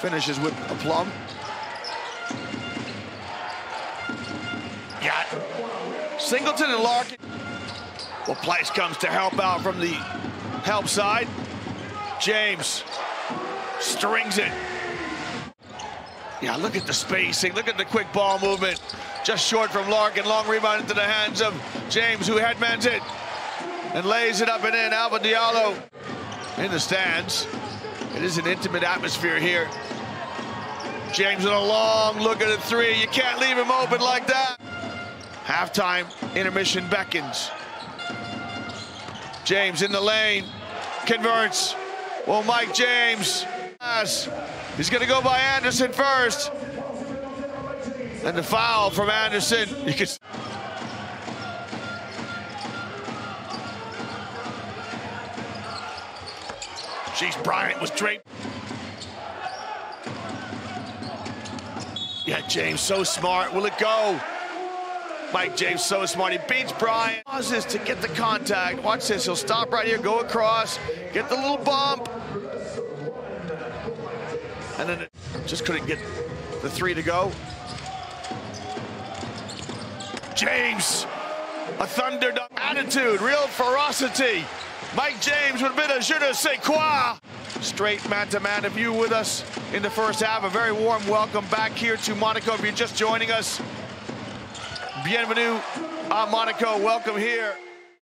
finishes with aplomb. Got Singleton and Larkin. Well, Place comes to help out from the help side. James strings it. Yeah, look at the spacing. Look at the quick ball movement. Just short from Larkin. Long rebound into the hands of James, who headmans it and lays it up and in. Alpha Diallo in the stands. It is an intimate atmosphere here. James with a long look at a three. You can't leave him open like that. Halftime intermission beckons. James in the lane. Converts. Well, Mike James. He's going to go by Anderson first. And the foul from Anderson. You can... Jeez, Bryant was draped. Yeah, James so smart. Will it go? Mike James so smart. He beats Bryant. Pauses to get the contact. Watch this. He'll stop right here, go across, get the little bump. And then it just couldn't get the three to go. James, a thunderdog attitude, real ferocity. Mike James would have been a je ne sais quoi. Straight man-to-man of you with us in the first half. A very warm welcome back here to Monaco. If you're just joining us, bienvenue à Monaco. Welcome here.